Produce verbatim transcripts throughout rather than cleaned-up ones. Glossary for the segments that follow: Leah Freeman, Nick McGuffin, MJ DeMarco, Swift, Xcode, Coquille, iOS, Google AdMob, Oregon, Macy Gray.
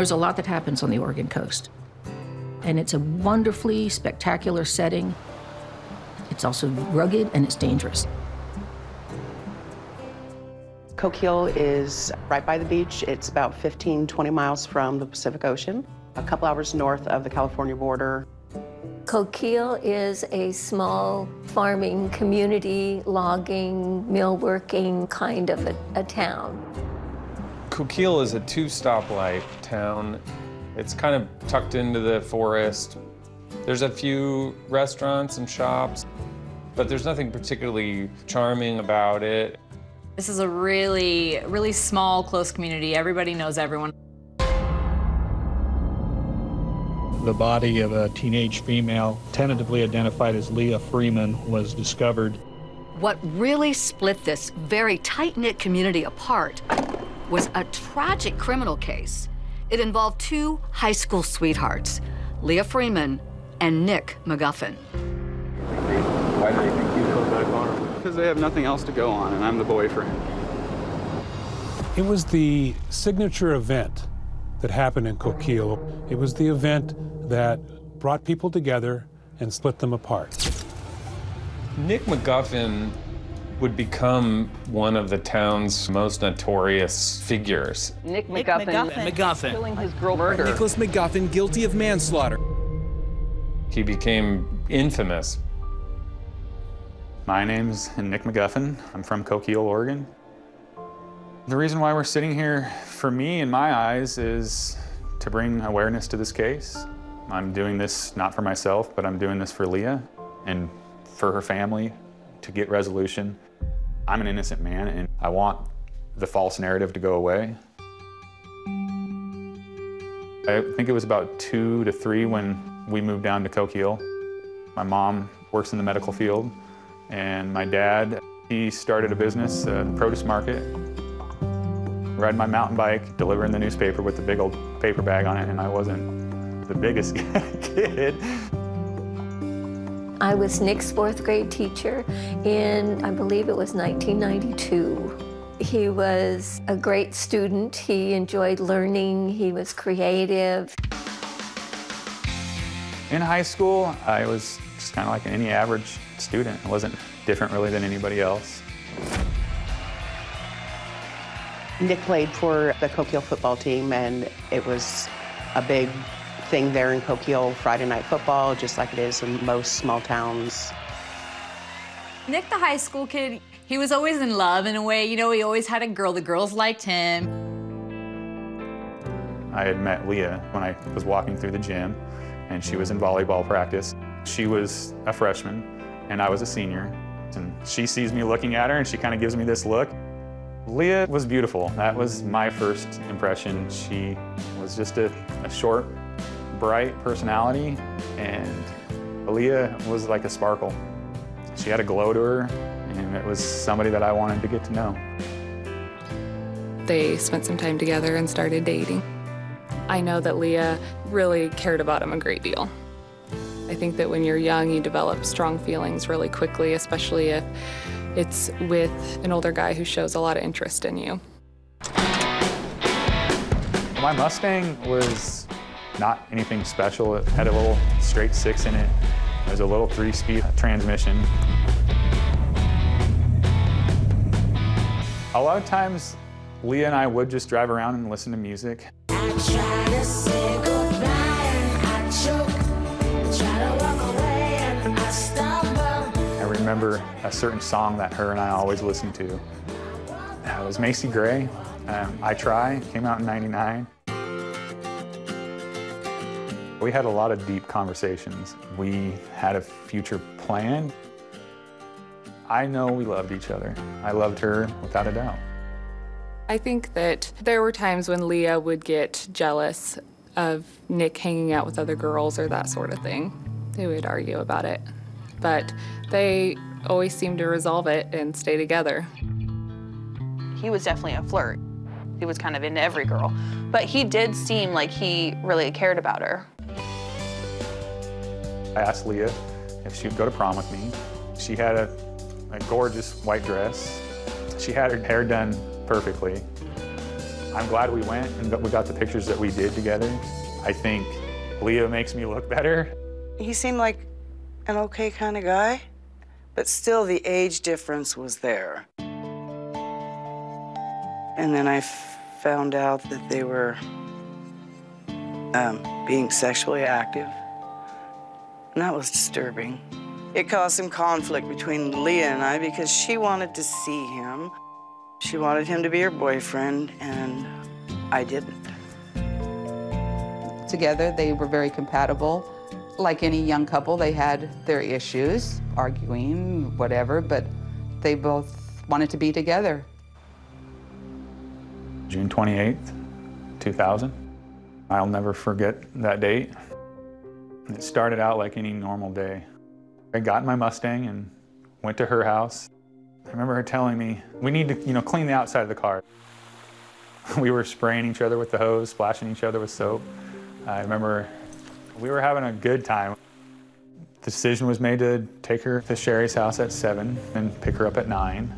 There's a lot that happens on the Oregon coast. And it's a wonderfully spectacular setting. It's also rugged and it's dangerous. Coquille is right by the beach. It's about fifteen, twenty miles from the Pacific Ocean, a couple hours north of the California border. Coquille is a small farming community, logging, millworking kind of a, a town. Coquille is a two-stoplight town. It's kind of tucked into the forest. There's a few restaurants and shops, but there's nothing particularly charming about it. This is a really, really small, close community. Everybody knows everyone. The body of a teenage female, tentatively identified as Leah Freeman, was discovered. What really split this very tight-knit community apart was a tragic criminal case. It involved two high school sweethearts, Leah Freeman and Nick McGuffin. Why do you think you killed my father? Because they have nothing else to go on, and I'm the boyfriend. It was the signature event that happened in Coquille. It was the event that brought people together and split them apart. Nick McGuffin would become one of the town's most notorious figures. Nick McGuffin, Nick McGuffin. McGuffin. killing his girlfriend. Nicholas McGuffin, guilty of manslaughter. He became infamous. My name's Nick McGuffin. I'm from Coquille, Oregon. The reason why we're sitting here, for me, in my eyes, is to bring awareness to this case. I'm doing this not for myself, but I'm doing this for Leah and for her family to get resolution. I'm an innocent man, and I want the false narrative to go away. I think it was about two to three when we moved down to Coquille. My mom works in the medical field. And my dad, he started a business, a produce market. Ride my mountain bike, delivering the newspaper with the big old paper bag on it, and I wasn't the biggest kid. I was Nick's fourth grade teacher in, I believe it was nineteen ninety-two. He was a great student. He enjoyed learning. He was creative. In high school, I was just kind of like any average student. I wasn't different really than anybody else. Nick played for the Coquille football team, and it was a big thing there in Coquille, Friday night football, just like it is in most small towns. Nick, the high school kid, he was always in love in a way. You know, he always had a girl. The girls liked him. I had met Leah when I was walking through the gym, and she was in volleyball practice. She was a freshman, and I was a senior. And she sees me looking at her, and she kind of gives me this look. Leah was beautiful. That was my first impression. She was just a, a short, bright personality, and Leah was like a sparkle. She had a glow to her, and it was somebody that I wanted to get to know. They spent some time together and started dating. I know that Leah really cared about him a great deal. I think that when you're young, you develop strong feelings really quickly, especially if it's with an older guy who shows a lot of interest in you. My Mustang was not anything special. It had a little straight six in it. It was a little three-speed transmission. A lot of times, Leah and I would just drive around and listen to music. I try to say goodbye and I choke. I remember a certain song that her and I always listened to. It was Macy Gray, um, I Try, came out in ninety-nine. We had a lot of deep conversations. We had a future plan. I know we loved each other. I loved her without a doubt. I think that there were times when Leah would get jealous of Nick hanging out with other girls or that sort of thing. They would argue about it. But they always seemed to resolve it and stay together. He was definitely a flirt. He was kind of into every girl. But he did seem like he really cared about her. I asked Leah if she would go to prom with me. She had a, a gorgeous white dress. She had her hair done perfectly. I'm glad we went and we got the pictures that we did together. I think Leah makes me look better. He seemed like an okay kind of guy, but still the age difference was there. And then I found out that they were um, being sexually active, and that was disturbing. It caused some conflict between Leah and I because she wanted to see him. She wanted him to be her boyfriend, and I didn't. Together, they were very compatible. Like any young couple, they had their issues, arguing, whatever, but they both wanted to be together. June twenty-eighth, two thousand. I'll never forget that date. It started out like any normal day. I got in my Mustang and went to her house. I remember her telling me, we need to, you know, clean the outside of the car. We were spraying each other with the hose, splashing each other with soap. I remember we were having a good time. The decision was made to take her to Sherry's house at seven and pick her up at nine.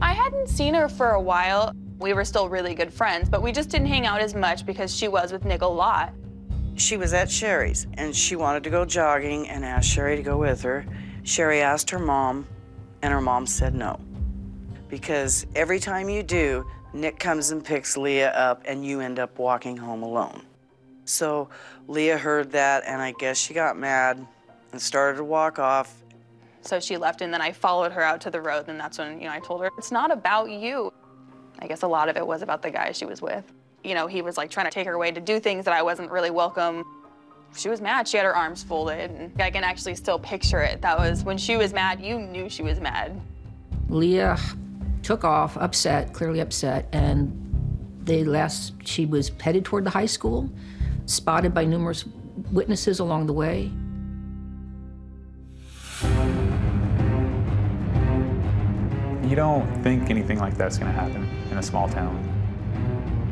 I hadn't seen her for a while. We were still really good friends, but we just didn't hang out as much because she was with Nick a lot. She was at Sherry's, and she wanted to go jogging and asked Sherry to go with her. Sherry asked her mom, and her mom said no. Because every time you do, Nick comes and picks Leah up, and you end up walking home alone. So Leah heard that, and I guess she got mad and started to walk off. So she left, and then I followed her out to the road, and that's when, you know, I told her, it's not about you. I guess a lot of it was about the guy she was with. You know, he was like trying to take her away to do things that I wasn't really welcome. She was mad, she had her arms folded, and I can actually still picture it. That was, when she was mad, you knew she was mad. Leah took off, upset, clearly upset, and they last, she was headed toward the high school, spotted by numerous witnesses along the way. You don't think anything like that's gonna happen in a small town.